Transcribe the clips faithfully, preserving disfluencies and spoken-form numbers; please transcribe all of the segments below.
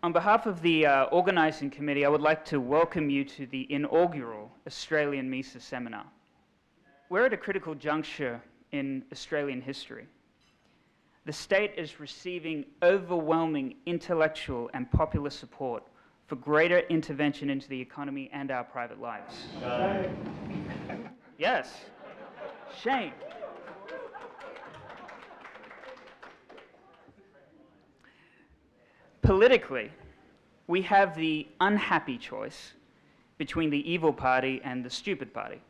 On behalf of the uh, organising committee, I would like to welcome you to the inaugural Australian MISA seminar. We're at a critical juncture in Australian history. The state is receiving overwhelming intellectual and popular support for greater intervention into the economy and our private lives. No. Yes. Shame. Politically, we have the unhappy choice between the evil party and the stupid party.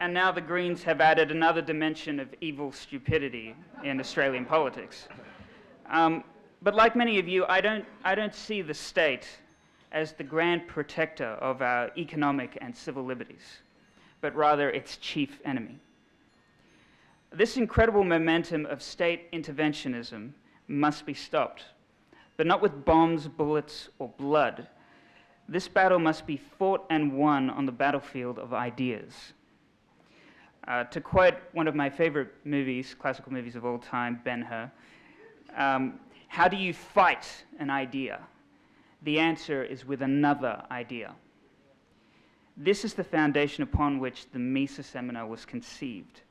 And now the Greens have added another dimension of evil stupidity in Australian politics. Um, but like many of you, I don't, I don't see the state as the grand protector of our economic and civil liberties, but rather its chief enemy. This incredible momentum of state interventionism must be stopped, but not with bombs, bullets, or blood. This battle must be fought and won on the battlefield of ideas. Uh, to quote one of my favorite movies, classical movies of all time, Ben-Hur, um, how do you fight an idea? The answer is with another idea. This is the foundation upon which the MISA seminar was conceived.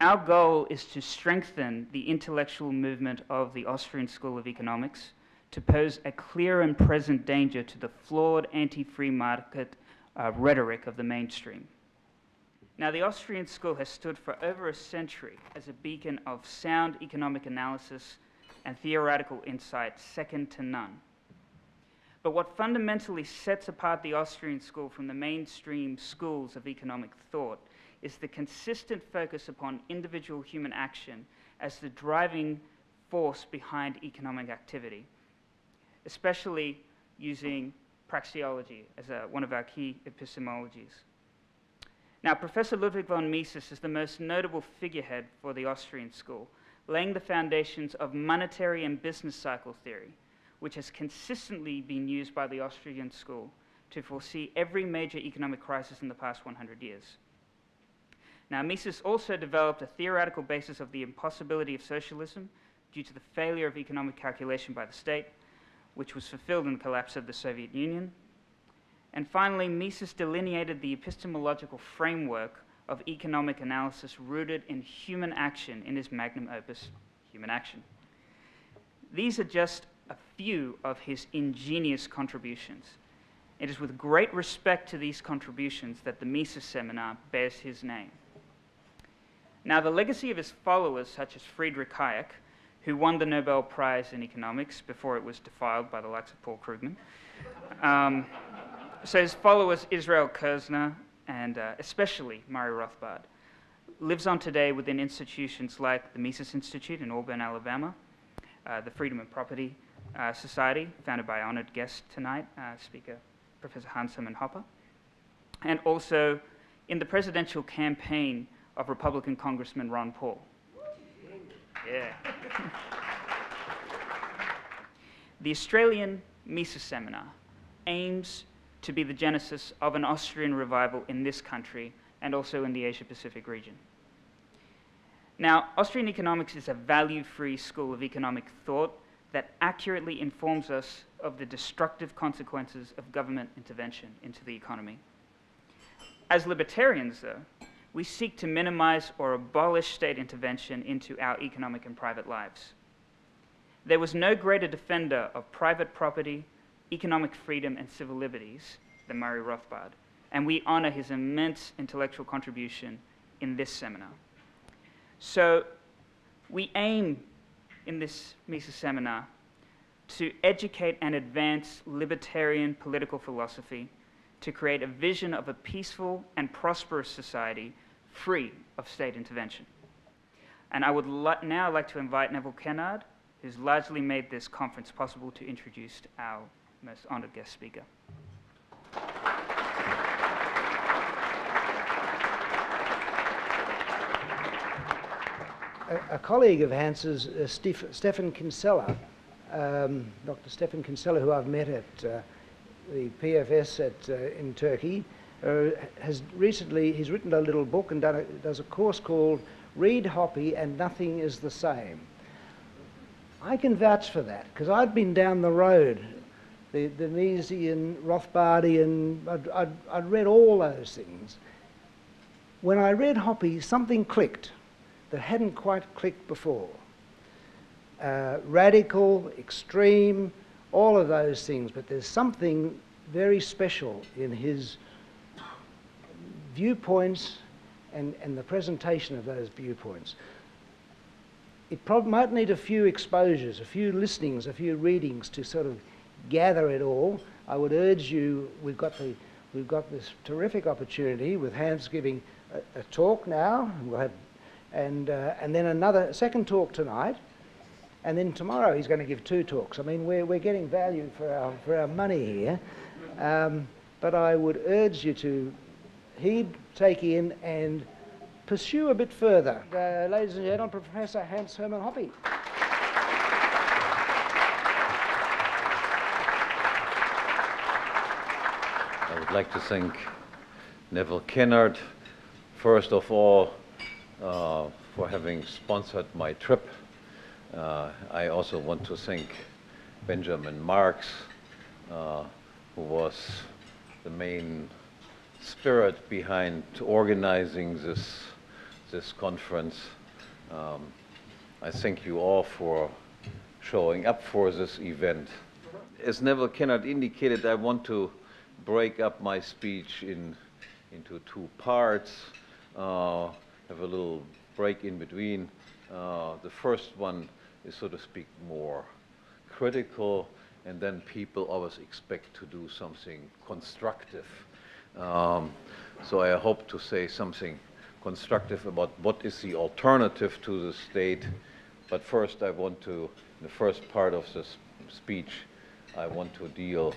Our goal is to strengthen the intellectual movement of the Austrian School of Economics to pose a clear and present danger to the flawed anti-free market uh, rhetoric of the mainstream. Now, the Austrian School has stood for over a century as a beacon of sound economic analysis and theoretical insight second to none. But what fundamentally sets apart the Austrian School from the mainstream schools of economic thought is the consistent focus upon individual human action as the driving force behind economic activity, especially using praxeology as a, one of our key epistemologies. Now, Professor Ludwig von Mises is the most notable figurehead for the Austrian School, laying the foundations of monetary and business cycle theory, which has consistently been used by the Austrian School to foresee every major economic crisis in the past one hundred years. Now, Mises also developed a theoretical basis of the impossibility of socialism due to the failure of economic calculation by the state, which was fulfilled in the collapse of the Soviet Union. And finally, Mises delineated the epistemological framework of economic analysis rooted in human action in his magnum opus, Human Action. These are just a few of his ingenious contributions. It is with great respect to these contributions that the Mises seminar bears his name. Now, the legacy of his followers, such as Friedrich Hayek, who won the Nobel Prize in Economics before it was defiled by the likes of Paul Krugman, um, so his followers, Israel Kirzner, and uh, especially Murray Rothbard, lives on today within institutions like the Mises Institute in Auburn, Alabama, uh, the Freedom and Property uh, Society, founded by honored guest tonight, uh, Speaker Professor Hans-Hermann Hoppe, and also in the presidential campaign of Republican Congressman Ron Paul. Yeah. The Australian Mises Seminar aims to be the genesis of an Austrian revival in this country and also in the Asia-Pacific region. Now, Austrian economics is a value-free school of economic thought that accurately informs us of the destructive consequences of government intervention into the economy. As libertarians, though, we seek to minimize or abolish state intervention into our economic and private lives. There was no greater defender of private property, economic freedom, and civil liberties than Murray Rothbard, and we honor his immense intellectual contribution in this seminar. So we aim in this Mises seminar to educate and advance libertarian political philosophy to create a vision of a peaceful and prosperous society free of state intervention. And I would li now like to invite Neville Kennard, who's largely made this conference possible, to introduce our most honored guest speaker. A, a colleague of Hans's, uh, Stef Stefan Kinsella, um, Doctor Stefan Kinsella, who I've met at uh, the P F S at, uh, in Turkey, uh, has recently, he's written a little book and done a, does a course called Read Hoppe and Nothing is the Same. I can vouch for that, because I'd been down the road, the, the Misesian, Rothbardian, I'd, I'd, I'd read all those things. When I read Hoppe, something clicked that hadn't quite clicked before. Uh, radical, extreme, all of those things, but there's something very special in his viewpoints and, and the presentation of those viewpoints. It prob- might need a few exposures, a few listenings, a few readings to sort of gather it all. I would urge you, we've got, the, we've got this terrific opportunity with Hans giving a, a talk now, we'll have, and, uh, and then another second talk tonight, and then tomorrow he's going to give two talks. I mean, we're, we're getting value for our, for our money here. Um, but I would urge you to heed, take in, and pursue a bit further. Uh, ladies and gentlemen, Professor Hans-Hermann Hoppe. I would like to thank Neville Kennard, first of all, uh, for having sponsored my trip. Uh, I also want to thank Benjamin Marks, uh, who was the main spirit behind organizing this, this conference. Um, I thank you all for showing up for this event. As Neville Kennard indicated, I want to break up my speech in, into two parts, uh, have a little break in between. Uh, the first one is, so to speak, more critical, and then people always expect to do something constructive. Um, so I hope to say something constructive about what is the alternative to the state. But first I want to, in the first part of this speech, I want to deal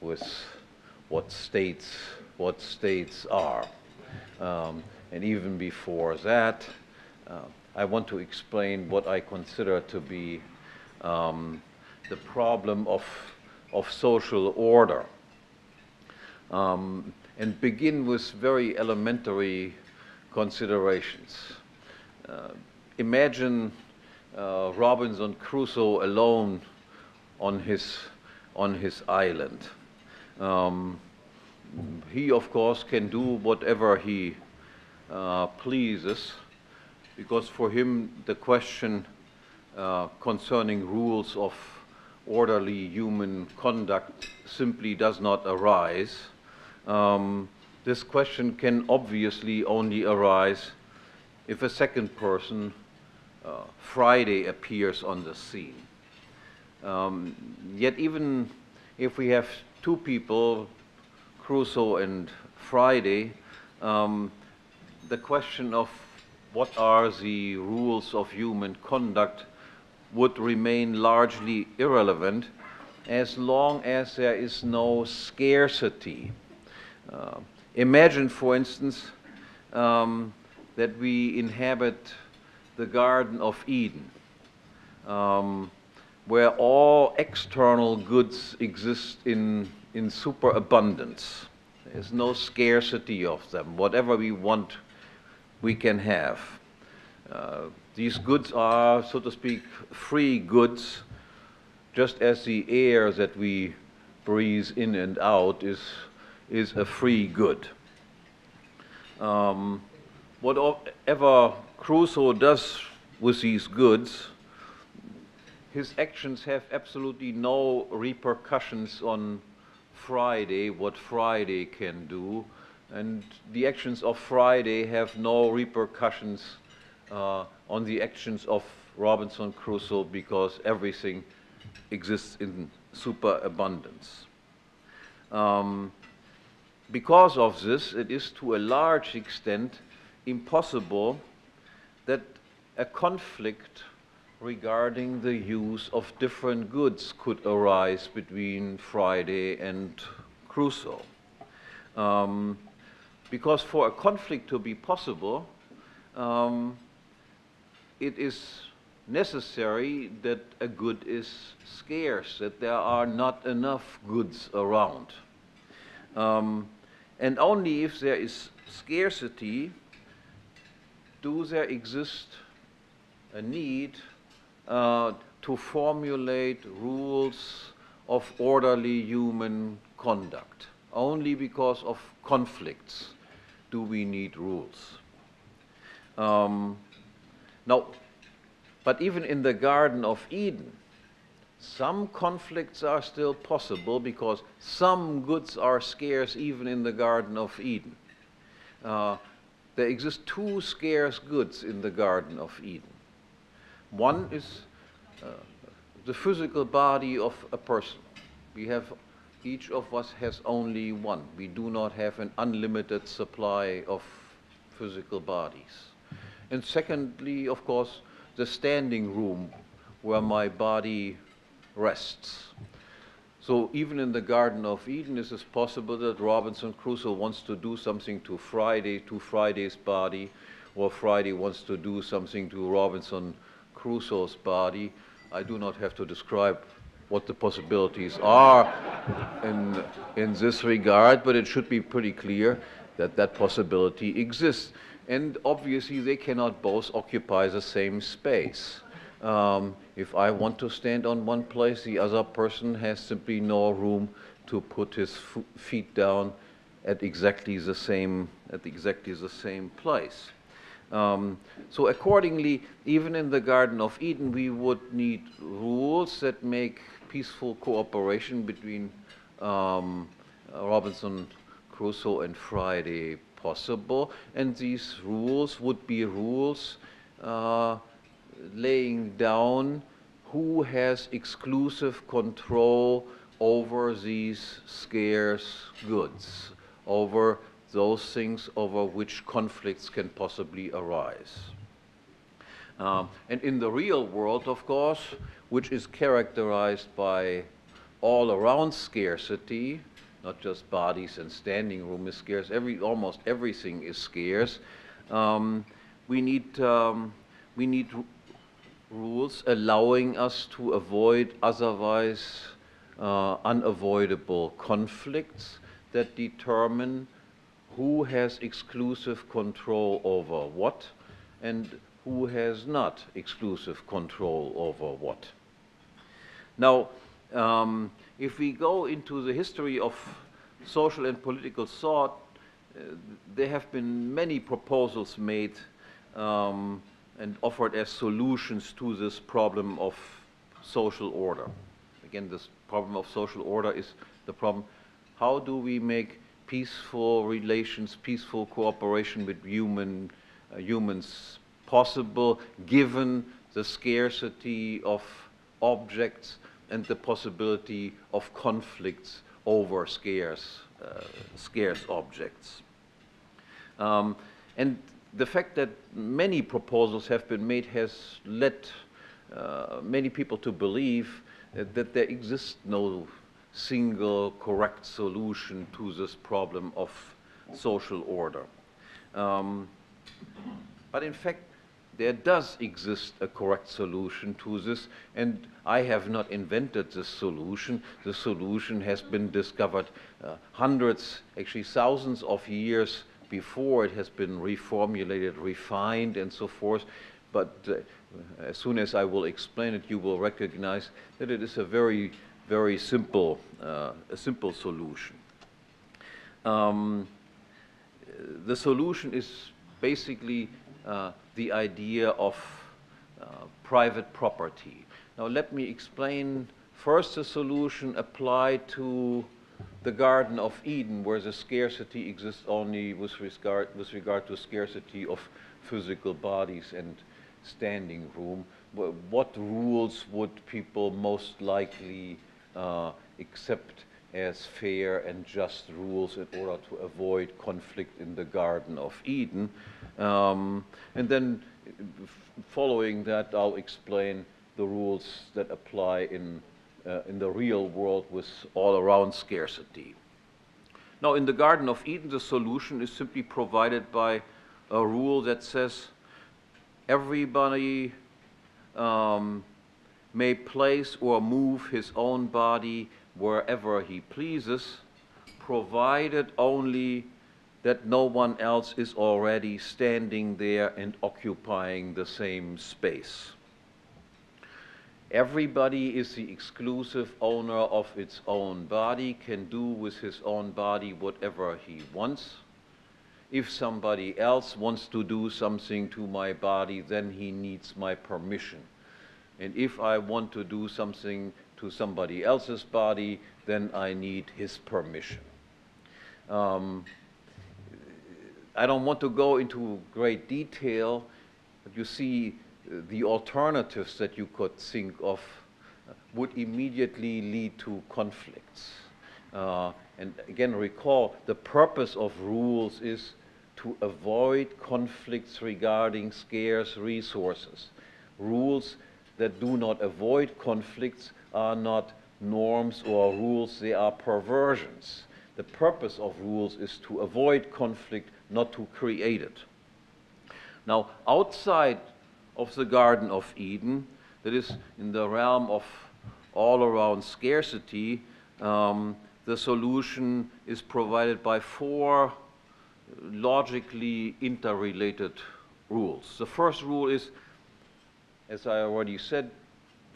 with what states, what states are. Um, and even before that, uh, I want to explain what I consider to be um, the problem of, of social order, um, and begin with very elementary considerations. Uh, imagine uh, Robinson Crusoe alone on his, on his island. Um, he, of course, can do whatever he uh, pleases, because for him the question uh, concerning rules of orderly human conduct simply does not arise. Um, this question can obviously only arise if a second person, uh, Friday, appears on the scene. Um, yet even if we have two people, Crusoe and Friday, um, the question of what are the rules of human conduct would remain largely irrelevant as long as there is no scarcity. Uh, imagine, for instance, um, that we inhabit the Garden of Eden, um, where all external goods exist in, in superabundance. There's no scarcity of them. Whatever we want, we can have. Uh, these goods are, so to speak, free goods, just as the air that we breathe in and out is, is a free good. Um, whatever Crusoe does with these goods, his actions have absolutely no repercussions on Friday, what Friday can do. And the actions of Friday have no repercussions uh, on the actions of Robinson Crusoe, because everything exists in superabundance. Um, because of this, it is to a large extent impossible that a conflict regarding the use of different goods could arise between Friday and Crusoe. Um, Because for a conflict to be possible, um, it is necessary that a good is scarce, that there are not enough goods around. Um, and only if there is scarcity do there exist a need uh, to formulate rules of orderly human conduct. Only because of conflicts do we need rules. Um, now, but even in the Garden of Eden, some conflicts are still possible because some goods are scarce even in the Garden of Eden. Uh, there exist two scarce goods in the Garden of Eden. One is uh, the physical body of a person. We have, each of us has only one. We do not have an unlimited supply of physical bodies. And secondly, of course, the standing room where my body rests. So even in the Garden of Eden, it is possible that Robinson Crusoe wants to do something to Friday, to Friday's body, or Friday wants to do something to Robinson Crusoe's body. I do not have to describe what the possibilities are in, in this regard, but it should be pretty clear that that possibility exists. And obviously, they cannot both occupy the same space. Um, if I want to stand on one place, the other person has simply no room to put his f feet down at exactly the same, at exactly the same place. Um, so accordingly, even in the Garden of Eden, we would need rules that make peaceful cooperation between um, Robinson Crusoe and Friday possible, and these rules would be rules uh, laying down who has exclusive control over these scarce goods, over those things over which conflicts can possibly arise. Um, and in the real world, of course, which is characterized by all-around scarcity, not just bodies and standing room is scarce, every, almost everything is scarce, um, we need, um, we need rules allowing us to avoid otherwise uh, unavoidable conflicts that determine who has exclusive control over what and who has not exclusive control over what. Now, um, if we go into the history of social and political thought, uh, there have been many proposals made um, and offered as solutions to this problem of social order. Again, this problem of social order is the problem, how do we make peaceful relations, peaceful cooperation with human, uh, humans possible, given the scarcity of objects and the possibility of conflicts over scarce, uh, scarce objects. Um, and the fact that many proposals have been made has led uh, many people to believe that, that there exists no single correct solution to this problem of social order. Um, but in fact, there does exist a correct solution to this, and I have not invented this solution. The solution has been discovered uh, hundreds, actually thousands of years before. It has been reformulated, refined, and so forth. But uh, as soon as I will explain it, you will recognize that it is a very very simple, uh, a simple solution. Um, the solution is basically uh, the idea of uh, private property. Now let me explain first the solution applied to the Garden of Eden, where the scarcity exists only with regard, with regard to scarcity of physical bodies and standing room. What rules would people most likely Uh, except as fair and just rules in order to avoid conflict in the Garden of Eden. Um, and then following that, I'll explain the rules that apply in, uh, in the real world with all-around scarcity. Now, in the Garden of Eden, the solution is simply provided by a rule that says everybody um, may place or move his own body wherever he pleases, provided only that no one else is already standing there and occupying the same space. Everybody is the exclusive owner of its own body, can do with his own body whatever he wants. If somebody else wants to do something to my body, then he needs my permission. And if I want to do something to somebody else's body, then I need his permission. Um, I don't want to go into great detail, but you see the alternatives that you could think of would immediately lead to conflicts. Uh, and again, recall, the purpose of rules is to avoid conflicts regarding scarce resources. Rules that do not avoid conflicts are not norms or rules, they are perversions. The purpose of rules is to avoid conflict, not to create it. Now, outside of the Garden of Eden, that is in the realm of all-around scarcity, um, the solution is provided by four logically interrelated rules. The first rule is, as I already said,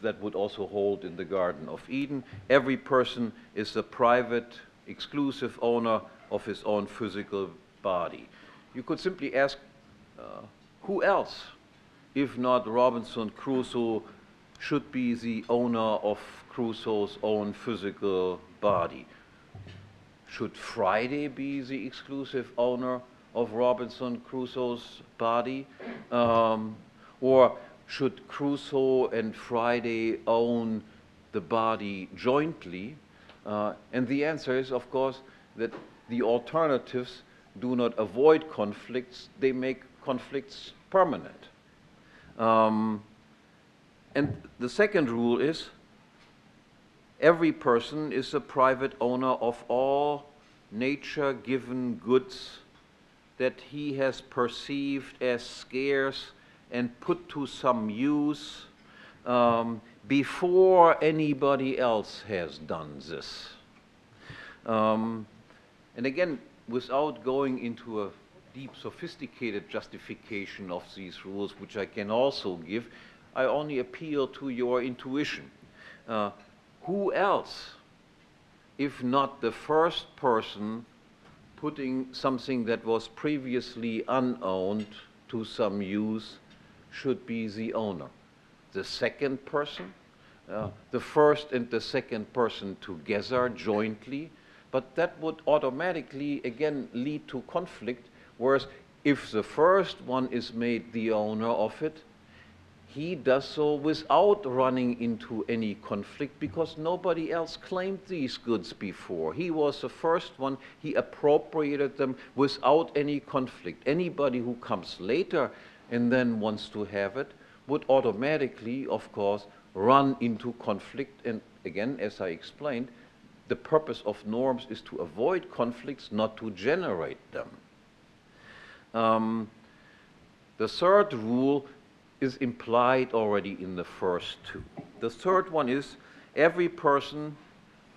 that would also hold in the Garden of Eden. Every person is the private, exclusive owner of his own physical body. You could simply ask, uh, who else, if not Robinson Crusoe, should be the owner of Crusoe's own physical body? Should Friday be the exclusive owner of Robinson Crusoe's body? Um, or should Crusoe and Friday own the body jointly? Uh, and the answer is, of course, that the alternatives do not avoid conflicts, they make conflicts permanent. Um, and the second rule is, every person is a private owner of all nature-given goods that he has perceived as scarce and put to some use um, before anybody else has done this. Um, and again, without going into a deep, sophisticated justification of these rules, which I can also give, I only appeal to your intuition. Uh, who else, if not the first person putting something that was previously unowned to some use, should be the owner? The second person, uh, the first and the second person together, jointly, but that would automatically, again, lead to conflict. Whereas if the first one is made the owner of it, he does so without running into any conflict because nobody else claimed these goods before. He was the first one, he appropriated them without any conflict. Anybody who comes later and then wants to have it would automatically, of course, run into conflict. And again, as I explained, the purpose of norms is to avoid conflicts, not to generate them. Um, the third rule is implied already in the first two. The third one is every person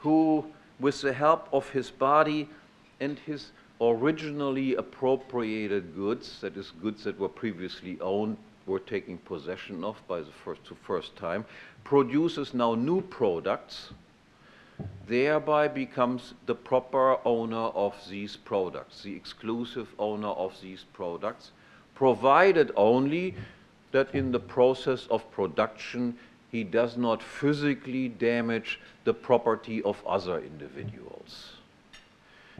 who, with the help of his body and his originally appropriated goods, that is, goods that were previously owned, were taken possession of by the first to first time, produces now new products, thereby becomes the proper owner of these products, the exclusive owner of these products, provided only that in the process of production he does not physically damage the property of other individuals.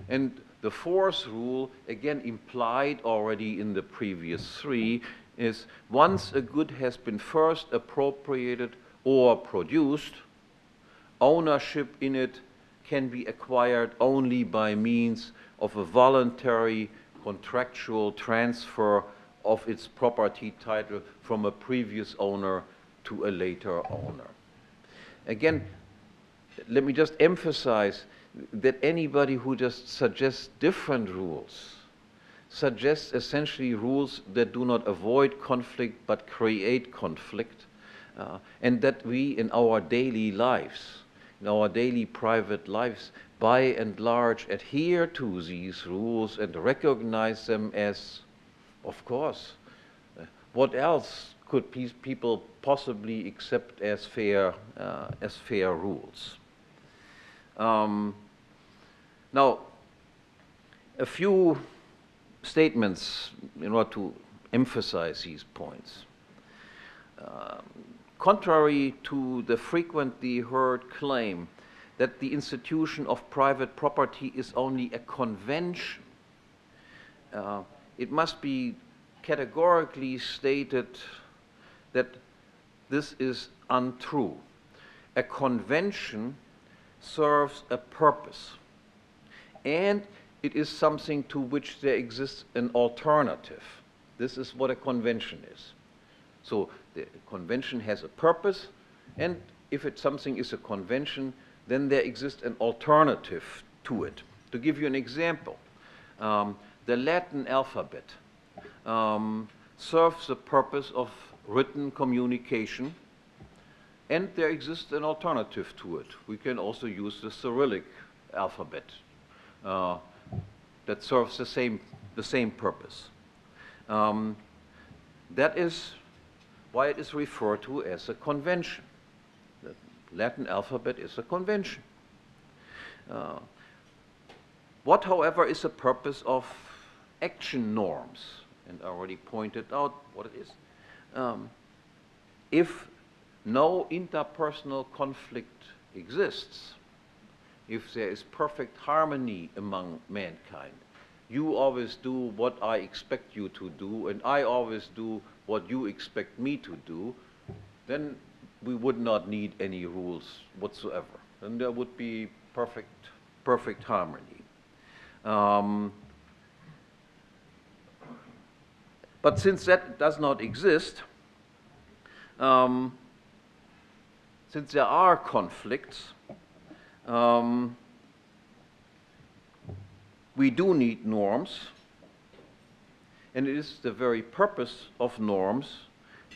And the fourth rule, again implied already in the previous three, is once a good has been first appropriated or produced, ownership in it can be acquired only by means of a voluntary contractual transfer of its property title from a previous owner to a later owner. Again, let me just emphasize that anybody who just suggests different rules suggests essentially rules that do not avoid conflict but create conflict, uh, and that we in our daily lives, in our daily private lives, by and large adhere to these rules and recognize them as, of course, what else could people possibly accept as fair, uh, as fair rules. Um, now, a few statements in order to emphasize these points. Uh, contrary to the frequently heard claim that the institution of private property is only a convention, uh, it must be categorically stated that this is untrue. A convention serves a purpose, and it is something to which there exists an alternative. This is what a convention is. So the convention has a purpose, and if it, something is a convention, then there exists an alternative to it. To give you an example, um, the Latin alphabet um, serves the purpose of written communication, and there exists an alternative to it. We can also use the Cyrillic alphabet uh, that serves the same, the same purpose. Um, that is why it is referred to as a convention. The Latin alphabet is a convention. Uh, what, however, is the purpose of action norms? And I already pointed out what it is. Um, if no interpersonal conflict exists, if there is perfect harmony among mankind, you always do what I expect you to do, and I always do what you expect me to do, then we would not need any rules whatsoever. And there would be perfect, perfect harmony. Um, but since that does not exist, um, since there are conflicts, um, we do need norms, and it is the very purpose of norms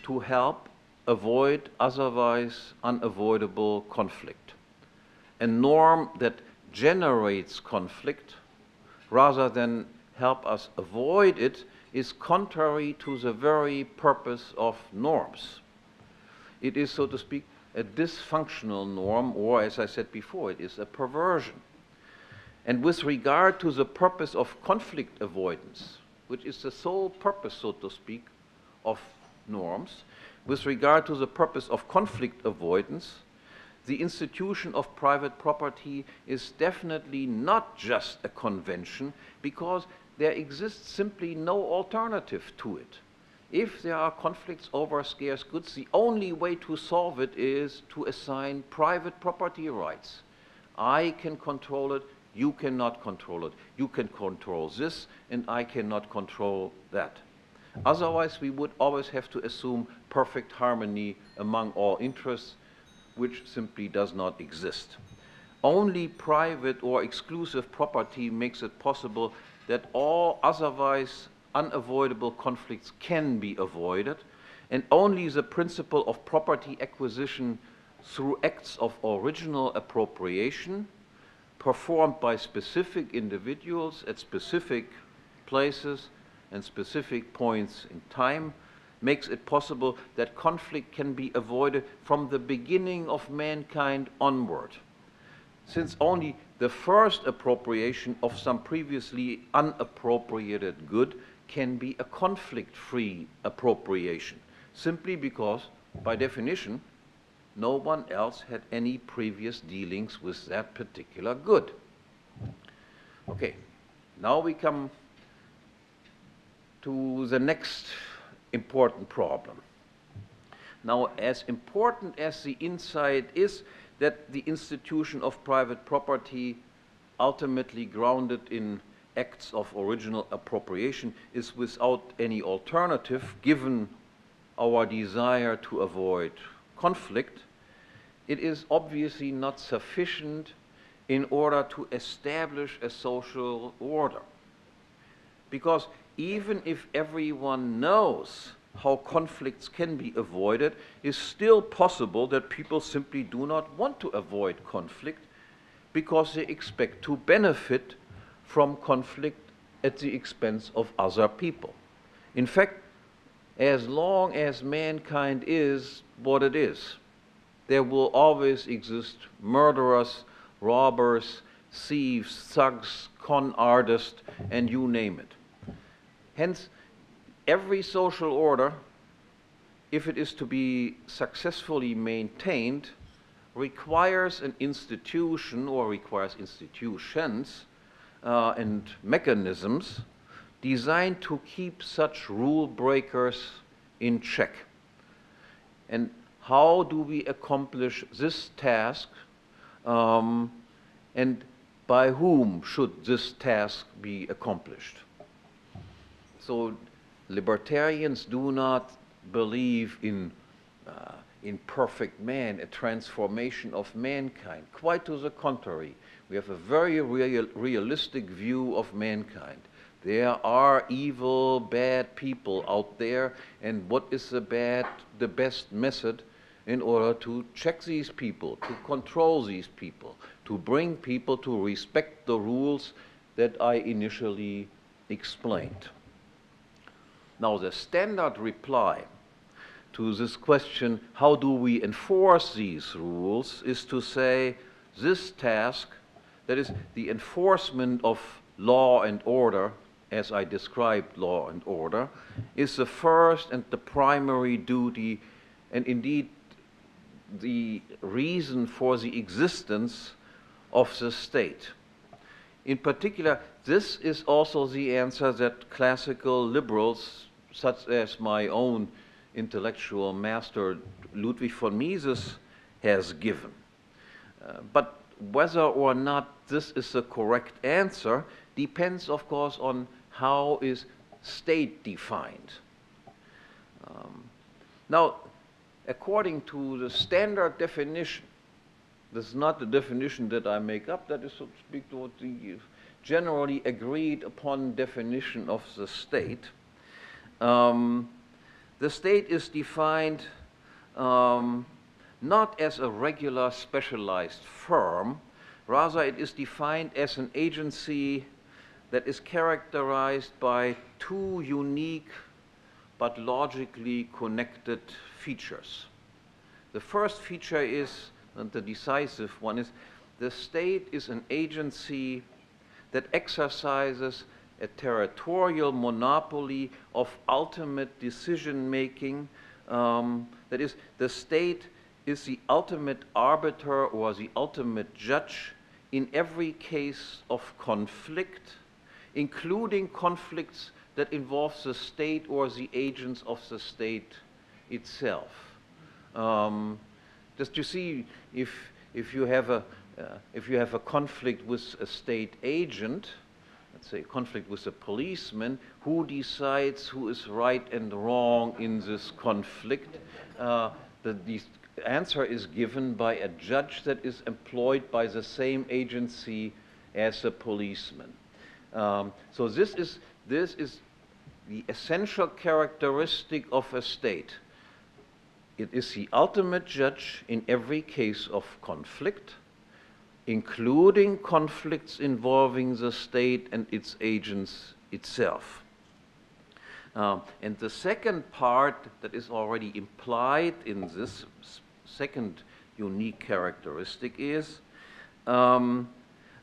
to help avoid otherwise unavoidable conflict. A norm that generates conflict rather than help us avoid it is contrary to the very purpose of norms. It is, so to speak, a dysfunctional norm, or as I said before, it is a perversion. And with regard to the purpose of conflict avoidance, which is the sole purpose, so to speak, of norms, with regard to the purpose of conflict avoidance, the institution of private property is definitely not just a convention, because there exists simply no alternative to it. If there are conflicts over scarce goods, the only way to solve it is to assign private property rights. I can control it, you cannot control it. You can control this, and I cannot control that. Otherwise, we would always have to assume perfect harmony among all interests, which simply does not exist. Only private or exclusive property makes it possible that all otherwise unavoidable conflicts can be avoided, and only the principle of property acquisition through acts of original appropriation performed by specific individuals at specific places and specific points in time makes it possible that conflict can be avoided from the beginning of mankind onward. Since only the first appropriation of some previously unappropriated good can be a conflict-free appropriation, simply because, by definition, no one else had any previous dealings with that particular good. Okay, now we come to the next important problem. Now, as important as the insight is that the institution of private property, ultimately grounded in acts of original appropriation, is without any alternative, given our desire to avoid conflict, it is obviously not sufficient in order to establish a social order. Because even if everyone knows how conflicts can be avoided, it's still possible that people simply do not want to avoid conflict because they expect to benefit from conflict at the expense of other people. In fact, as long as mankind is what it is, there will always exist murderers, robbers, thieves, thugs, con artists, and you name it. Hence, every social order, if it is to be successfully maintained, requires an institution or requires institutions uh, and mechanisms designed to keep such rule breakers in check. And how do we accomplish this task, um, and by whom should this task be accomplished? So libertarians do not believe in uh, in perfect man, a transformation of mankind. Quite to the contrary, we have a very real, realistic view of mankind. There are evil, bad people out there, and what is the bad, the best method in order to check these people, to control these people, to bring people to respect the rules that I initially explained. Now, the standard reply to this question, how do we enforce these rules, is to say this task, that is the enforcement of law and order, as I described law and order, is the first and the primary duty, and indeed the reason for the existence of the state. In particular, this is also the answer that classical liberals, such as my own intellectual master Ludwig von Mises, has given. Uh, but whether or not this is the correct answer depends, of course, on how is state defined. Um, now, according to the standard definition, this is not the definition that I make up, that is, so to speak, what the generally agreed upon definition of the state. Um, The state is defined um, not as a regular specialized firm, rather it is defined as an agency that is characterized by two unique but logically connected features. The first feature is, and the decisive one is, the state is an agency that exercises a territorial monopoly of ultimate decision-making. Um, that is, the state is the ultimate arbiter or the ultimate judge in every case of conflict, including conflicts that involve the state or the agents of the state itself. Um, just to see, if, if, you have a, uh, if you have a conflict with a state agent, let's say conflict with a policeman, who decides who is right and wrong in this conflict? Uh, the, the answer is given by a judge that is employed by the same agency as a policeman. Um, so this is, this is the essential characteristic of a state. It is the ultimate judge in every case of conflict, including conflicts involving the state and its agents itself. Uh, and the second part that is already implied in this second unique characteristic is um,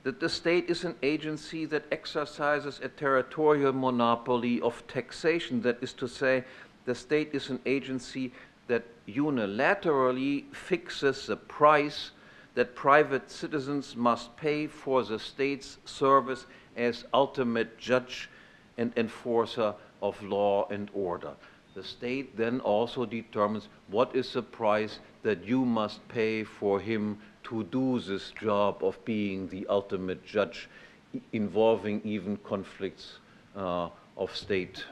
that the state is an agency that exercises a territorial monopoly of taxation. That is to say, the state is an agency that unilaterally fixes the price that private citizens must pay for the state's service as ultimate judge and enforcer of law and order. The state then also determines what is the price that you must pay for him to do this job of being the ultimate judge, involving even conflicts uh, of state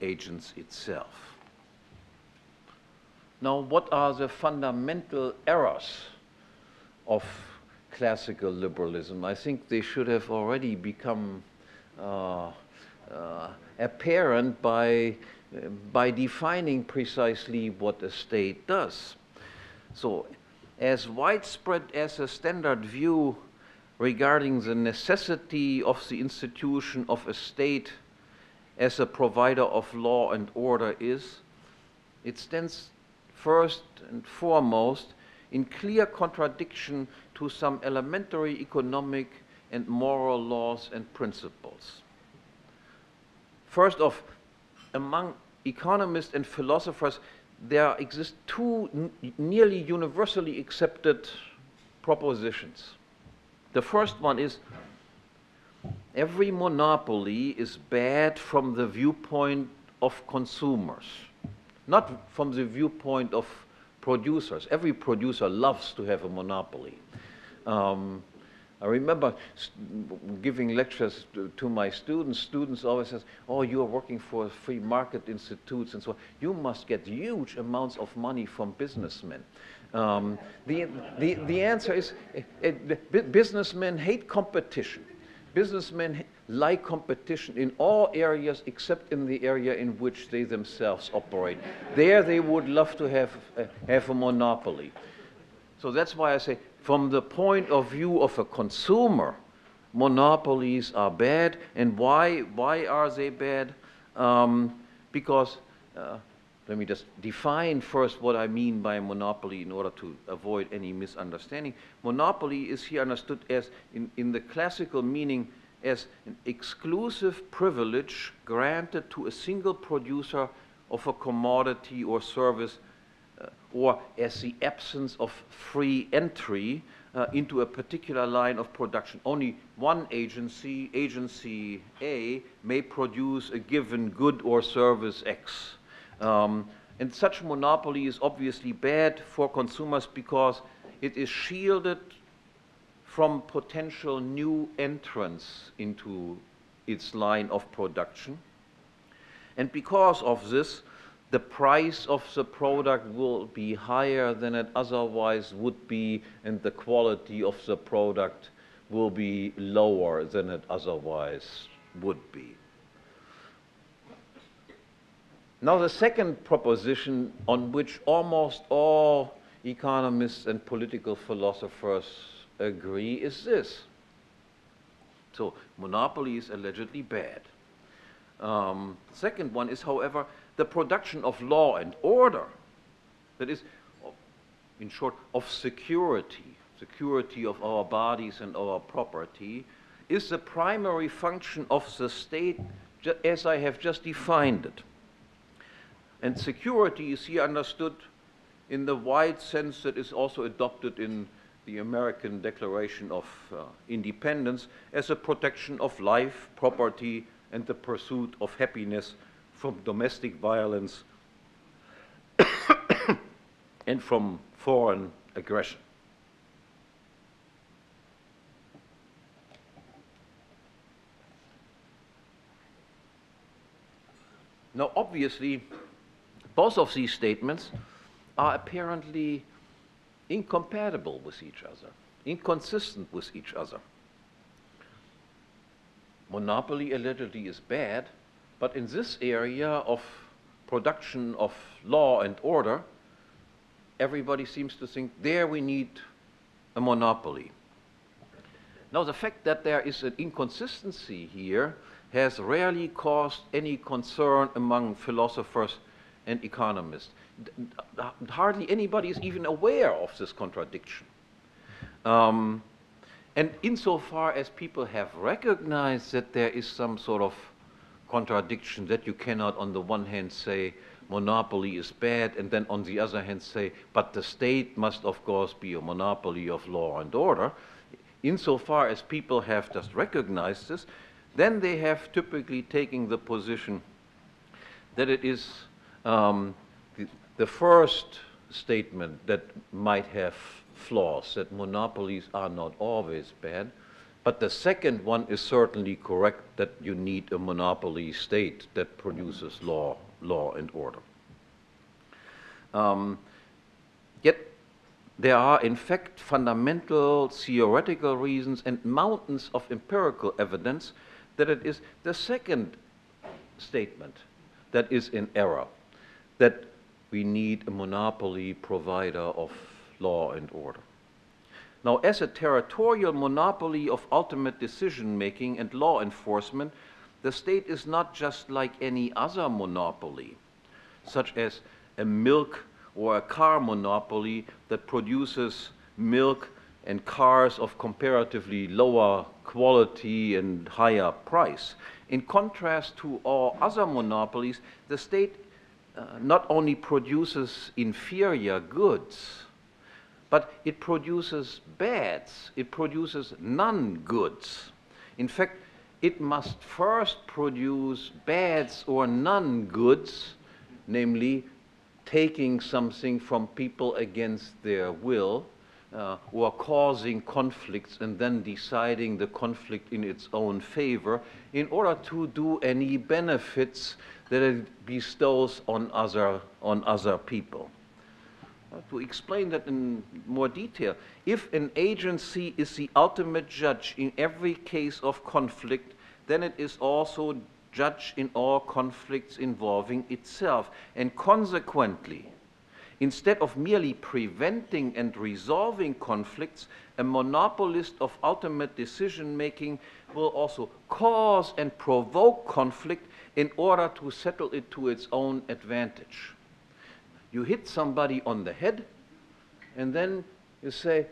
agents itself. Now, what are the fundamental errors of classical liberalism? I think they should have already become uh, uh, apparent by, uh, by defining precisely what a state does. So, as widespread as a standard view regarding the necessity of the institution of a state as a provider of law and order is, It stands first and foremost in clear contradiction to some elementary economic and moral laws and principles. First off, among economists and philosophers, there exist two nearly universally accepted propositions. The first one is, every monopoly is bad from the viewpoint of consumers, not from the viewpoint of producers. Every producer loves to have a monopoly. Um, I remember giving lectures to, to my students. Students always says, oh, you're working for free market institutes and so on. You must get huge amounts of money from businessmen. Um, the, the, the answer is, uh, uh, businessmen hate competition. Businessmen like competition in all areas except in the area in which they themselves operate. There they would love to have, uh, have a monopoly. So that's why I say, from the point of view of a consumer, monopolies are bad. And why, why are they bad? Um, because, uh, let me just define first what I mean by monopoly in order to avoid any misunderstanding. Monopoly is here understood as, in, in the classical meaning, as an exclusive privilege granted to a single producer of a commodity or service, Uh, or as the absence of free entry uh, into a particular line of production. Only one agency, agency A, may produce a given good or service X. Um, and such monopoly is obviously bad for consumers because it is shielded from potential new entrants into its line of production. And because of this, the price of the product will be higher than it otherwise would be, and the quality of the product will be lower than it otherwise would be. Now, the second proposition on which almost all economists and political philosophers agree is this. So, monopoly is allegedly bad. Um, second one is, however, the production of law and order, that is, in short, of security, security of our bodies and our property, is the primary function of the state as I have just defined it. And security is here understood in the wide sense that is also adopted in the American Declaration of uh, Independence as a protection of life, property, and the pursuit of happiness from domestic violence and from foreign aggression. Now, obviously, both of these statements are apparently incompatible with each other, inconsistent with each other. Monopoly allegedly is bad, but in this area of production of law and order, everybody seems to think there we need a monopoly. Now, the fact that there is an inconsistency here has rarely caused any concern among philosophers and economists. Hardly anybody is even aware of this contradiction. Um, and insofar as people have recognized that there is some sort of contradiction, that you cannot on the one hand say monopoly is bad and then on the other hand say but the state must of course be a monopoly of law and order, insofar as people have just recognized this, then they have typically taken the position that it is um, the, the first statement that might have flaws, that monopolies are not always bad. But the second one is certainly correct, that you need a monopoly state that produces law, law and order. Um, yet there are, in fact, fundamental theoretical reasons and mountains of empirical evidence that it is the second statement that is in error, that we need a monopoly provider of law and order. Now, as a territorial monopoly of ultimate decision-making and law enforcement, the state is not just like any other monopoly, such as a milk or a car monopoly that produces milk and cars of comparatively lower quality and higher price. In contrast to all other monopolies, the state uh, not only produces inferior goods, but it produces bads, it produces non-goods. In fact, it must first produce bads or non-goods, namely taking something from people against their will, Uh, or causing conflicts and then deciding the conflict in its own favor in order to do any benefits that it bestows on other, on other people. Uh, to explain that in more detail, if an agency is the ultimate judge in every case of conflict, then it is also judge in all conflicts involving itself, and consequently, instead of merely preventing and resolving conflicts, a monopolist of ultimate decision-making will also cause and provoke conflict in order to settle it to its own advantage. You hit somebody on the head, and then you say,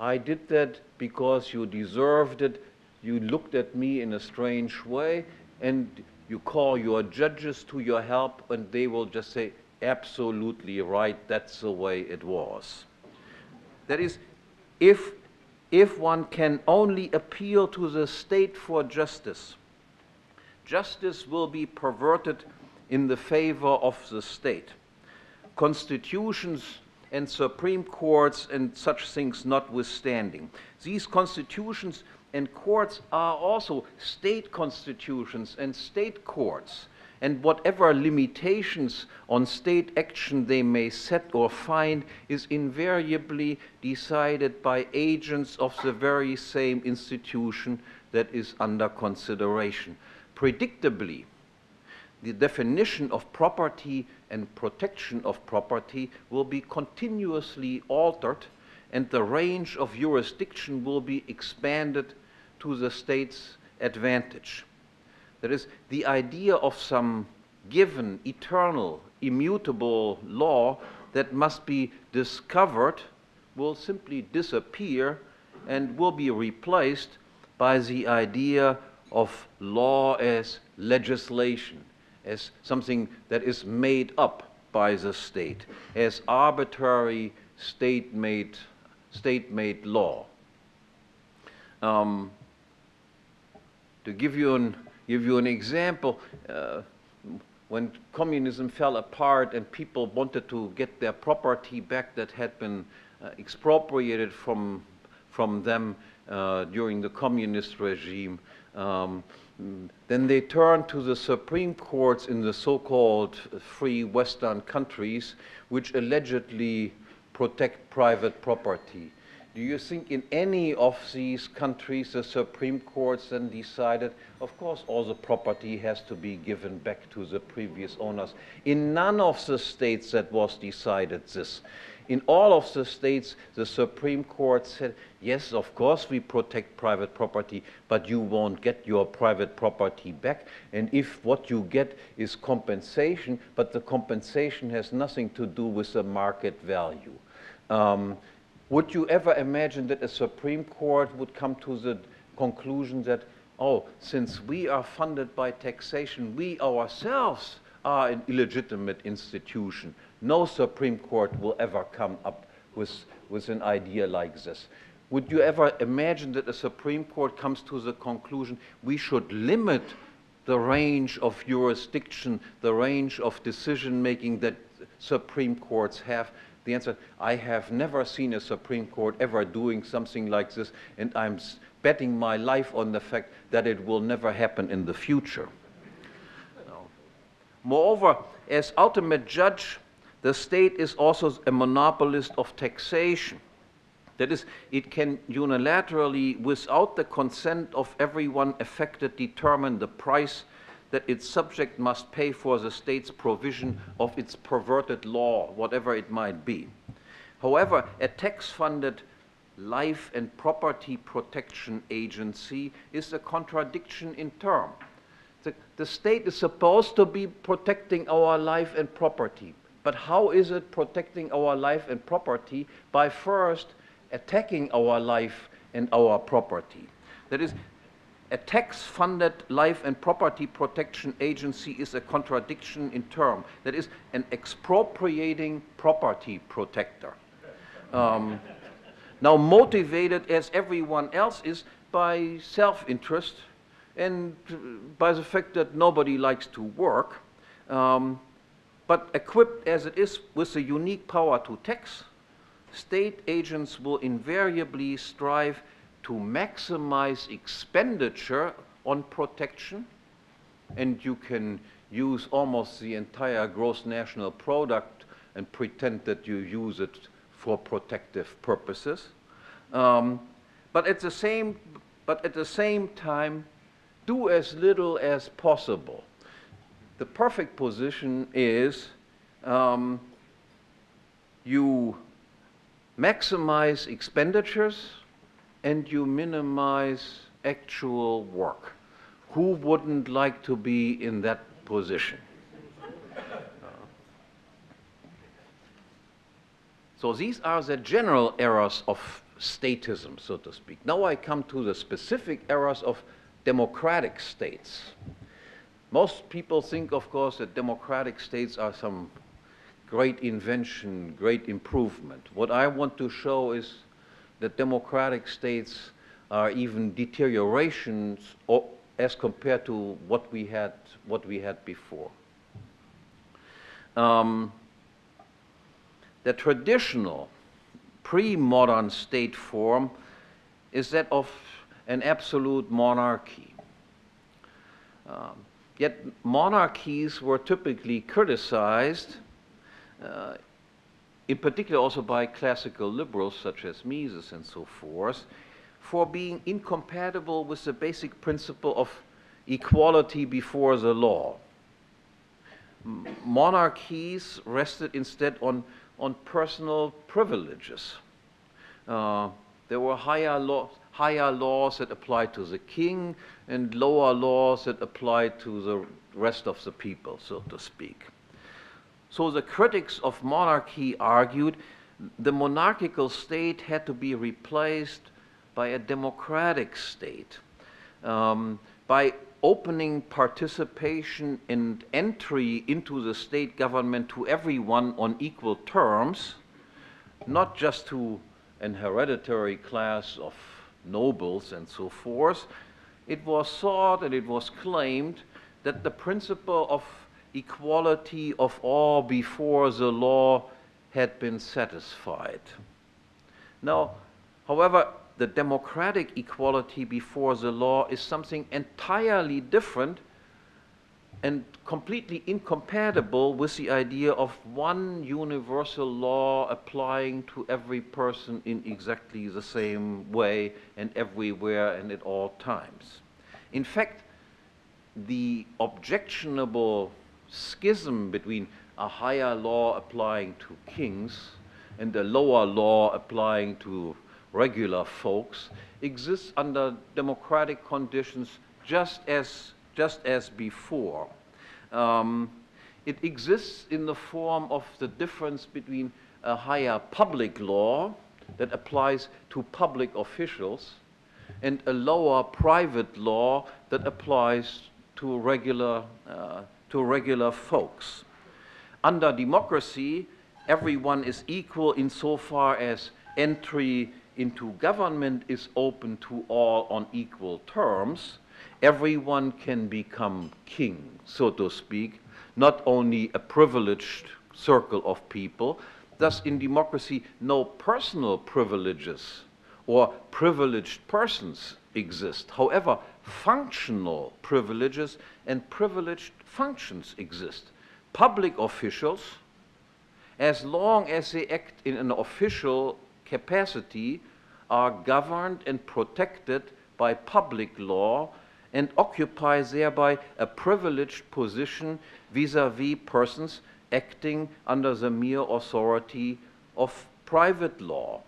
I did that because you deserved it, you looked at me in a strange way, and you call your judges to your help, and they will just say, absolutely right, that's the way it was. That is, if, if one can only appeal to the state for justice, justice will be perverted in the favor of the state. Constitutions and Supreme Courts and such things notwithstanding. These constitutions and courts are also state constitutions and state courts. And whatever limitations on state action they may set or find is invariably decided by agents of the very same institution that is under consideration. Predictably, the definition of property and protection of property will be continuously altered, and the range of jurisdiction will be expanded to the state's advantage. That is, the idea of some given, eternal, immutable law that must be discovered will simply disappear and will be replaced by the idea of law as legislation, as something that is made up by the state, as arbitrary state-made, state-made law. Um, to give you an Give you an example, uh, when communism fell apart and people wanted to get their property back that had been uh, expropriated from, from them uh, during the communist regime, um, then they turned to the Supreme Courts in the so-called free Western countries, which allegedly protect private property. Do you think in any of these countries the Supreme Courts then decided, of course, all the property has to be given back to the previous owners? In none of the states that was decided this. In all of the states, the Supreme Court said, yes, of course, we protect private property, but you won't get your private property back. And if what you get is compensation, but the compensation has nothing to do with the market value. Um, Would you ever imagine that a Supreme Court would come to the conclusion that, oh, since we are funded by taxation, we ourselves are an illegitimate institution? No Supreme Court will ever come up with, with an idea like this. Would you ever imagine that a Supreme Court comes to the conclusion we should limit the range of jurisdiction, the range of decision-making that Supreme Courts have? The answer, I have never seen a Supreme Court ever doing something like this, and I'm betting my life on the fact that it will never happen in the future. No. Moreover, as ultimate judge, the state is also a monopolist of taxation. That is, it can unilaterally, without the consent of everyone affected, determine the price that its subject must pay for the state's provision of its perverted law, whatever it might be. However, a tax-funded life and property protection agency is a contradiction in term. The, the state is supposed to be protecting our life and property, but how is it protecting our life and property by first attacking our life and our property? That is, a tax-funded life and property protection agency is a contradiction in term. That is, an expropriating property protector. Um, now motivated as everyone else is by self-interest and by the fact that nobody likes to work, um, but equipped as it is with the unique power to tax, state agents will invariably strive to maximize expenditure on protection, and you can use almost the entire gross national product and pretend that you use it for protective purposes, um, but at the same but at the same time do as little as possible. The perfect position is um, you maximize expenditures and you minimize actual work. Who wouldn't like to be in that position? So these are the general errors of statism, so to speak. Now I come to the specific errors of democratic states. Most people think, of course, that democratic states are some great invention, great improvement. What I want to show is that democratic states are even deteriorations or, as compared to what we had, what we had before. Um, The traditional pre-modern state form is that of an absolute monarchy. Um, yet monarchies were typically criticized, uh, in particular also by classical liberals such as Mises and so forth, for being incompatible with the basic principle of equality before the law. M- monarchies rested instead on on personal privileges. Uh, there were higher, law, higher laws that applied to the king and lower laws that applied to the rest of the people, so to speak. So the critics of monarchy argued the monarchical state had to be replaced by a democratic state, um, by opening participation and entry into the state government to everyone on equal terms, not just to an hereditary class of nobles and so forth. It was sought and it was claimed that the principle of equality of all before the law had been satisfied. Now, however, the democratic equality before the law is something entirely different and completely incompatible with the idea of one universal law applying to every person in exactly the same way and everywhere and at all times. In fact, the objectionable schism between a higher law applying to kings and a lower law applying to regular folks exists under democratic conditions just as, just as before. Um, it exists in the form of the difference between a higher public law that applies to public officials and a lower private law that applies to regular, uh, to regular folks. Under democracy, everyone is equal insofar as entry into government is open to all on equal terms. Everyone can become king, so to speak, not only a privileged circle of people. Thus, in democracy, no personal privileges or privileged persons exist. However, functional privileges and privileged functions exist. Public officials, as long as they act in an official capacity, are governed and protected by public law and occupy thereby a privileged position vis-à-vis persons acting under the mere authority of private law.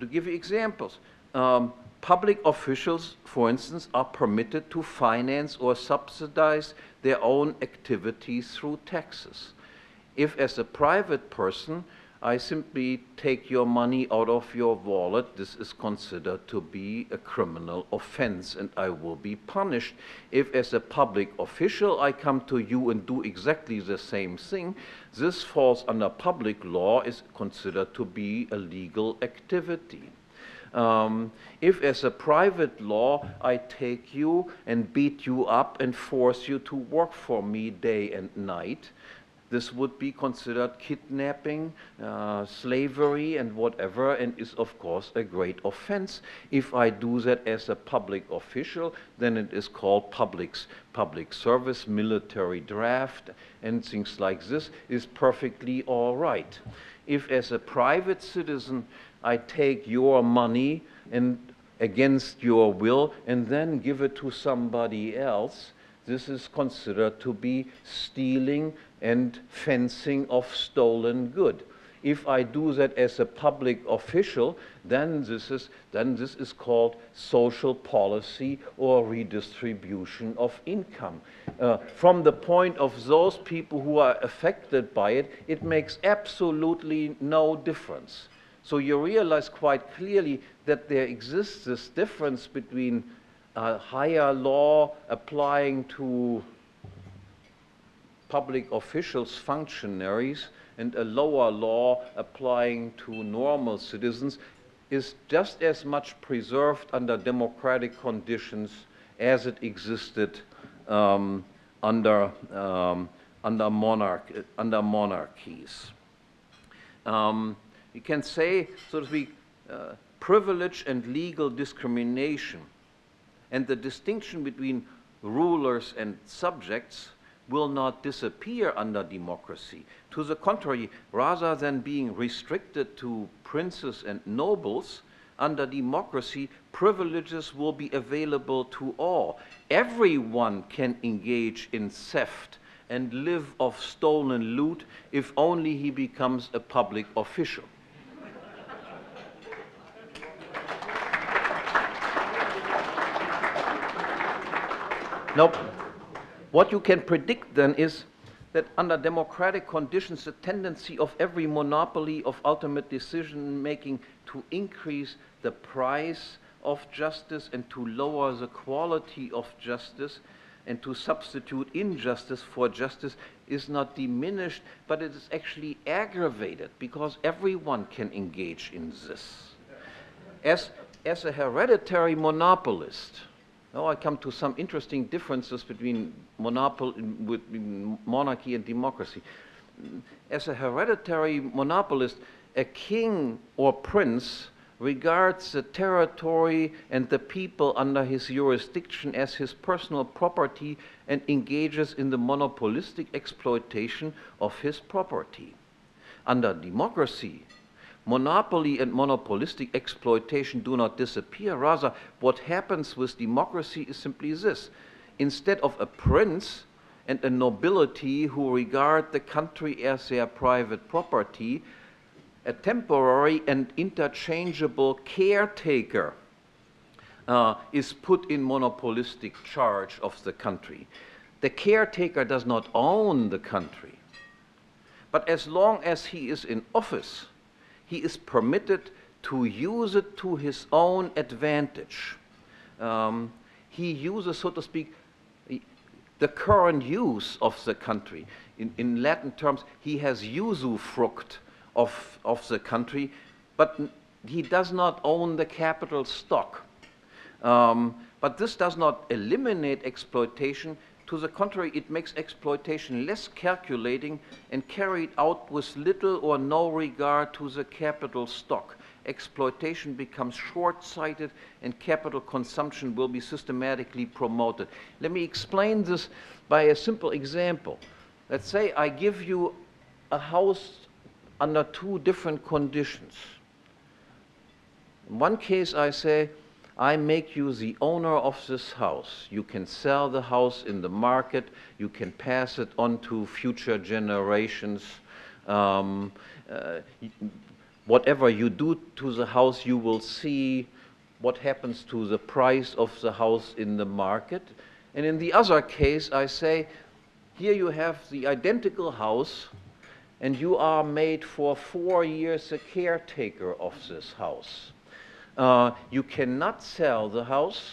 To give you examples, um, public officials, for instance, are permitted to finance or subsidize their own activities through taxes. If as a private person I simply take your money out of your wallet, this is considered to be a criminal offense and I will be punished. If as a public official I come to you and do exactly the same thing, this falls under public law, is considered to be a legal activity. Um, if as a private law I take you and beat you up and force you to work for me day and night, this would be considered kidnapping, uh, slavery, and whatever, and is of course a great offense. If I do that as a public official, then it is called public, public service, military draft, and things like this is perfectly all right. If as a private citizen I take your money and against your will and then give it to somebody else, this is considered to be stealing and fencing of stolen good. If I do that as a public official, then this is, then this is called social policy or redistribution of income. Uh, from the point of those people who are affected by it, it makes absolutely no difference. So you realize quite clearly that there exists this difference between uh, higher law applying to public officials, functionaries, and a lower law applying to normal citizens is just as much preserved under democratic conditions as it existed um, under, um, under, monarch, under monarchies. Um, You can say, so to speak, uh, privilege and legal discrimination, and the distinction between rulers and subjects will not disappear under democracy. To the contrary, rather than being restricted to princes and nobles, under democracy, privileges will be available to all. Everyone can engage in theft and live off stolen loot if only he becomes a public official. Now, what you can predict then is that under democratic conditions, the tendency of every monopoly of ultimate decision-making to increase the price of justice and to lower the quality of justice and to substitute injustice for justice is not diminished, but it is actually aggravated because everyone can engage in this. As, as a hereditary monopolist, now I come to some interesting differences between monopol- between monarchy and democracy. As a hereditary monopolist, a king or prince regards the territory and the people under his jurisdiction as his personal property and engages in the monopolistic exploitation of his property. Under democracy, monopoly and monopolistic exploitation do not disappear. Rather, what happens with democracy is simply this. Instead of a prince and a nobility who regard the country as their private property, a temporary and interchangeable caretaker uh, is put in monopolistic charge of the country. The caretaker does not own the country, but as long as he is in office, he is permitted to use it to his own advantage. Um, he uses, so to speak, the current use of the country. In, in Latin terms, he has usufruct of, of the country, but he does not own the capital stock. Um, but this does not eliminate exploitation. To the contrary, it makes exploitation less calculating and carried out with little or no regard to the capital stock. Exploitation becomes short-sighted and capital consumption will be systematically promoted. Let me explain this by a simple example. Let's say I give you a house under two different conditions. In one case I say, I make you the owner of this house. You can sell the house in the market. You can pass it on to future generations. Um, uh, whatever you do to the house, you will see what happens to the price of the house in the market. And in the other case, I say, here you have the identical house and you are made for four years a caretaker of this house. Uh, you cannot sell the house,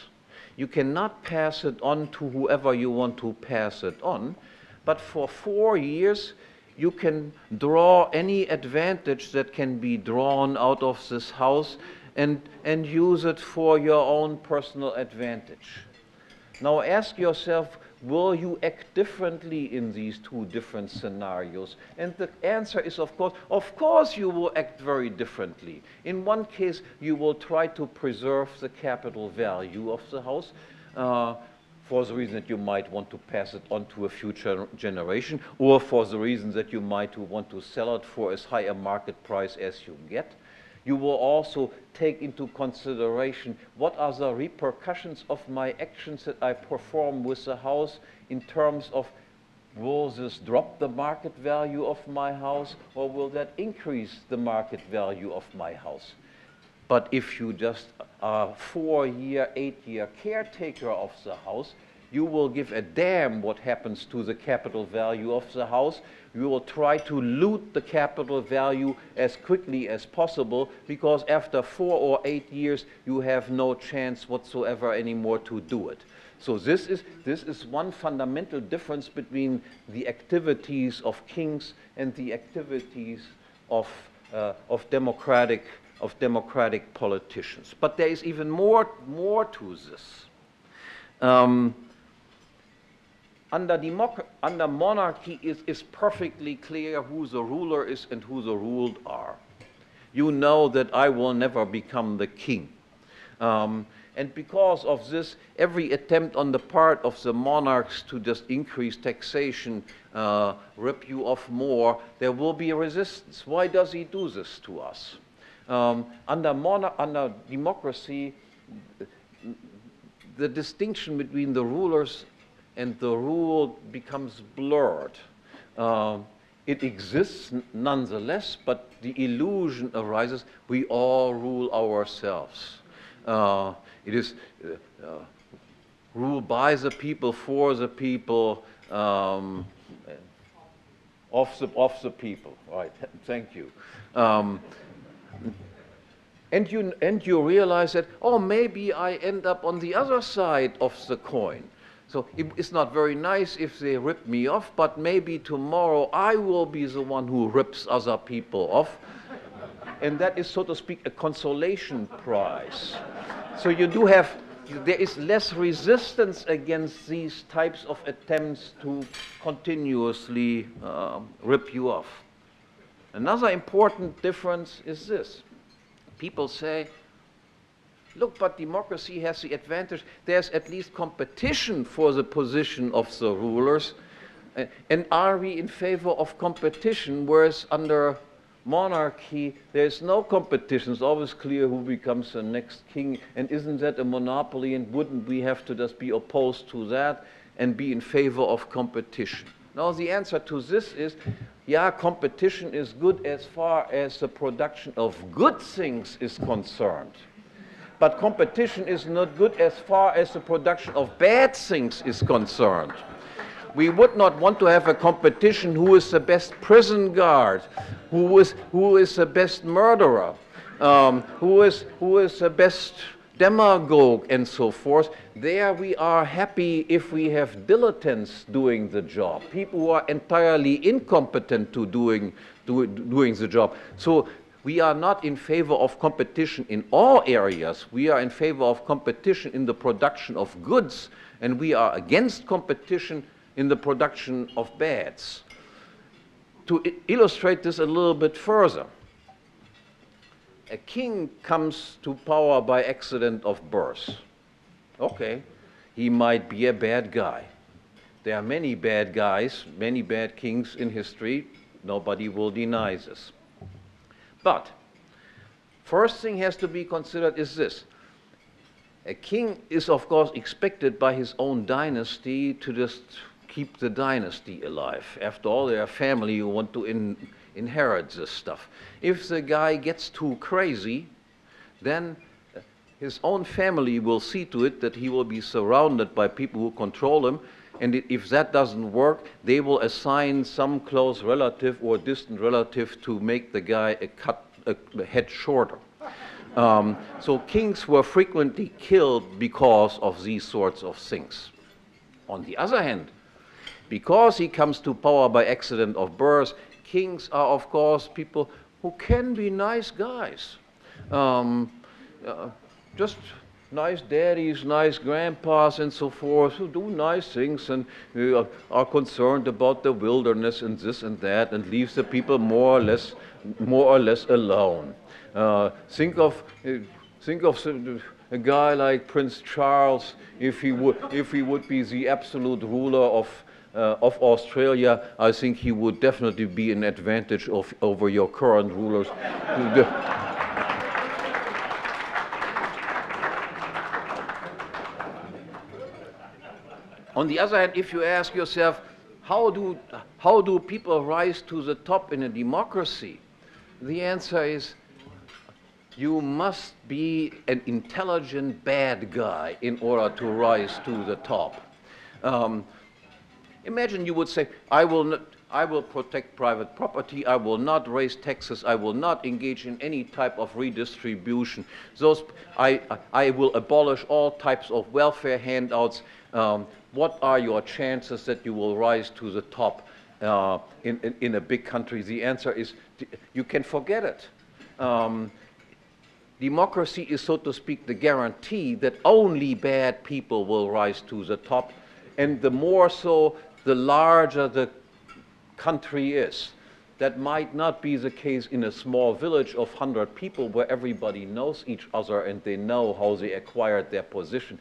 you cannot pass it on to whoever you want to pass it on, but for four years you can draw any advantage that can be drawn out of this house and, and use it for your own personal advantage. Now ask yourself, will you act differently in these two different scenarios? And the answer is, of course, of course you will act very differently. In one case, you will try to preserve the capital value of the house uh, for the reason that you might want to pass it on to a future generation, or for the reason that you might want to sell it for as high a market price as you get. You will also take into consideration what are the repercussions of my actions that I perform with the house in terms of will this drop the market value of my house or will that increase the market value of my house? But if you just are four-year, eight-year caretaker of the house, you will give a damn what happens to the capital value of the house. You will try to loot the capital value as quickly as possible because after four or eight years, you have no chance whatsoever anymore to do it. So this is, this is one fundamental difference between the activities of kings and the activities of, uh, of, democratic, of democratic politicians. But there is even more, more to this. Um, Under, democ under monarchy, it is perfectly clear who the ruler is and who the ruled are. You know that I will never become the king. Um, and because of this, every attempt on the part of the monarchs to just increase taxation, uh, rip you off more, there will be resistance. Why does he do this to us? Um, under, monar under democracy, the distinction between the rulers and the rule becomes blurred. Uh, it exists nonetheless, but the illusion arises, we all rule ourselves. Uh, it is uh, uh, ruled by the people, for the people, um, of, the, of the people, right, thank you. Um, and you. And you realize that, oh, maybe I end up on the other side of the coin. So it's not very nice if they rip me off, but maybe tomorrow I will be the one who rips other people off. And that is, so to speak, a consolation prize. So you do have, there is less resistance against these types of attempts to continuously uh, rip you off. Another important difference is this. People say, look, but democracy has the advantage. There's at least competition for the position of the rulers. And are we in favor of competition? Whereas under monarchy, there's no competition. It's always clear who becomes the next king. And isn't that a monopoly? And wouldn't we have to just be opposed to that and be in favor of competition? Now, the answer to this is, yeah, competition is good as far as the production of good things is concerned. But competition is not good as far as the production of bad things is concerned. We would not want to have a competition who is the best prison guard, who is, who is the best murderer, um, who is, who is the best demagogue, and so forth. There we are happy if we have dilettantes doing the job, people who are entirely incompetent to doing, do, doing the job. So, we are not in favor of competition in all areas. We are in favor of competition in the production of goods, and we are against competition in the production of bads. To illustrate this a little bit further, a king comes to power by accident of birth. Okay, he might be a bad guy. There are many bad guys, many bad kings in history. Nobody will deny this. But first thing has to be considered is this. A king is, of course, expected by his own dynasty to just keep the dynasty alive. After all, they are family who want to in, inherit this stuff. If the guy gets too crazy, then his own family will see to it that he will be surrounded by people who control him, and if that doesn't work, they will assign some close relative or distant relative to make the guy a, cut, a, a head shorter. Um, so kings were frequently killed because of these sorts of things. On the other hand, because he comes to power by accident of birth, kings are, of course, people who can be nice guys. Um, uh, just nice daddies, nice grandpas, and so forth, who do nice things and uh, are concerned about the wilderness and this and that, and leaves the people more or less, more or less alone. Uh, think of, uh, think of a guy like Prince Charles, if he would, if he would be the absolute ruler of uh, of Australia. I think he would definitely be an advantage of over your current rulers. On the other hand, if you ask yourself, how do, how do people rise to the top in a democracy? The answer is, you must be an intelligent bad guy in order to rise to the top. Um, imagine you would say, I will not, I will protect private property, I will not raise taxes, I will not engage in any type of redistribution. Those, I, I, I will abolish all types of welfare handouts. Um, what are your chances that you will rise to the top uh, in, in, in a big country? The answer is, you can forget it. Um, democracy is, so to speak, the guarantee that only bad people will rise to the top, and the more so the larger the country is. That might not be the case in a small village of one hundred people where everybody knows each other and they know how they acquired their position.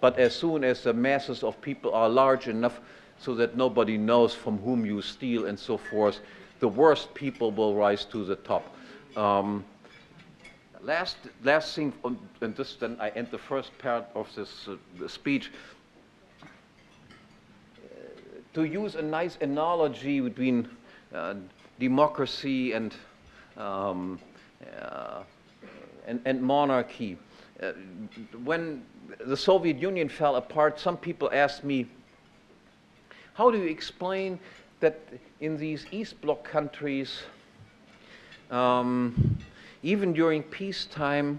But as soon as the masses of people are large enough so that nobody knows from whom you steal and so forth, the worst people will rise to the top. Um, last, last thing, and this then I end the first part of this uh, speech. Uh, to use a nice analogy between uh, democracy and, um, uh, and, and monarchy. Uh, when the Soviet Union fell apart, some people asked me, how do you explain that in these East Bloc countries, um, even during peacetime,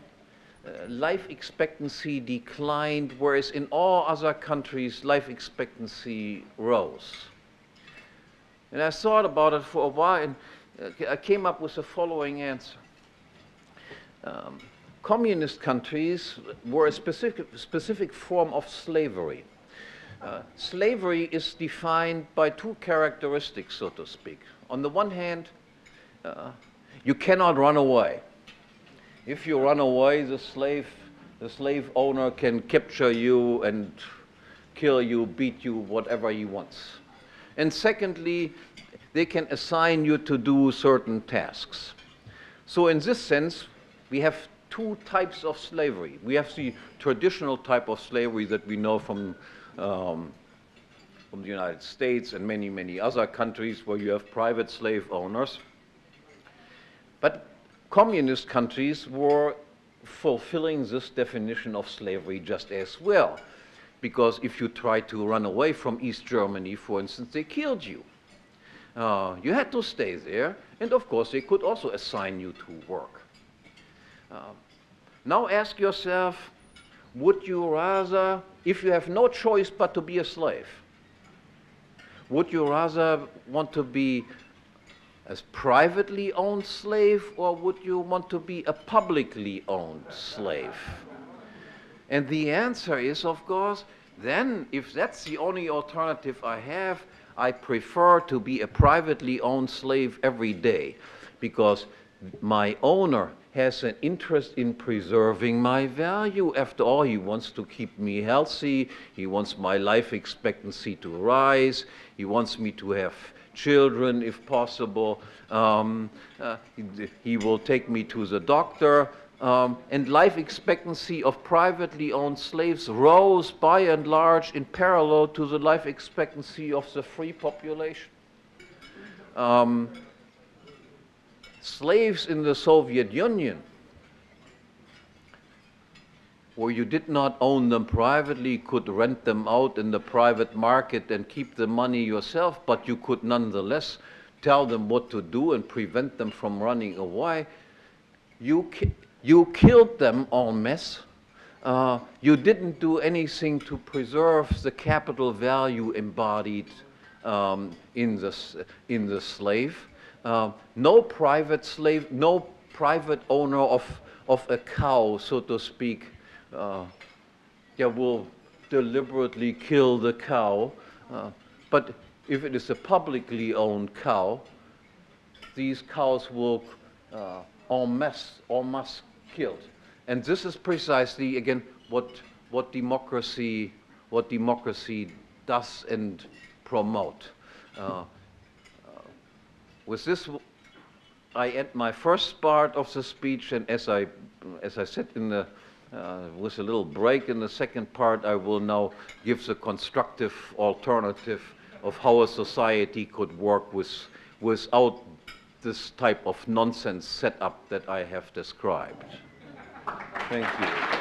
uh, life expectancy declined, whereas in all other countries, life expectancy rose? And I thought about it for a while, and uh, I came up with the following answer. Um, Communist countries were a specific, specific form of slavery. Uh, slavery is defined by two characteristics, so to speak. On the one hand, uh, you cannot run away. If you run away, the slave, the slave owner can capture you and kill you, beat you, whatever he wants. And secondly, they can assign you to do certain tasks. So in this sense, we have two types of slavery. We have the traditional type of slavery that we know from, um, from the United States and many, many other countries where you have private slave owners. But communist countries were fulfilling this definition of slavery just as well, because if you tried to run away from East Germany, for instance, they killed you. Uh, you had to stay there, and of course they could also assign you to work. Uh, now ask yourself, would you rather, if you have no choice but to be a slave, would you rather want to be a privately owned slave, or would you want to be a publicly owned slave? And the answer is, of course, then if that's the only alternative I have, I prefer to be a privately owned slave every day, because my owner has an interest in preserving my value. After all, he wants to keep me healthy, he wants my life expectancy to rise, he wants me to have children if possible, um, uh, he, he will take me to the doctor, um, and life expectancy of privately owned slaves rose by and large in parallel to the life expectancy of the free population. Um, Slaves in the Soviet Union or you did not own them privately, could rent them out in the private market and keep the money yourself, but you could nonetheless tell them what to do and prevent them from running away. You, ki you killed them en masse. Uh, you didn't do anything to preserve the capital value embodied um, in, the, in the slave. Uh, no private slave, no private owner of, of a cow, so to speak, uh, yeah, will deliberately kill the cow. Uh, but if it is a publicly owned cow, these cows will uh, en masse, en masse killed. And this is precisely, again, what, what, democracy, what democracy does and promote. Uh, uh, with this, I end my first part of the speech, and as I, as I said in the, uh, with a little break in the second part, I will now give the constructive alternative of how a society could work with, without this type of nonsense setup that I have described. Thank you.